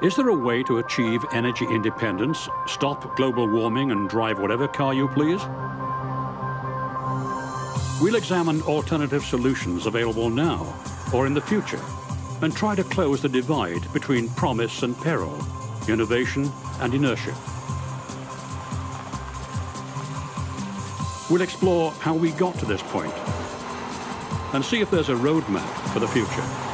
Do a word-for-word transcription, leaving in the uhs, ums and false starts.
Is there a way to achieve energy independence, stop global warming and drive whatever car you please? We'll examine alternative solutions available now or in the future and try to close the divide between promise and peril, innovation and inertia. We'll explore how we got to this point and see if there's a roadmap for the future.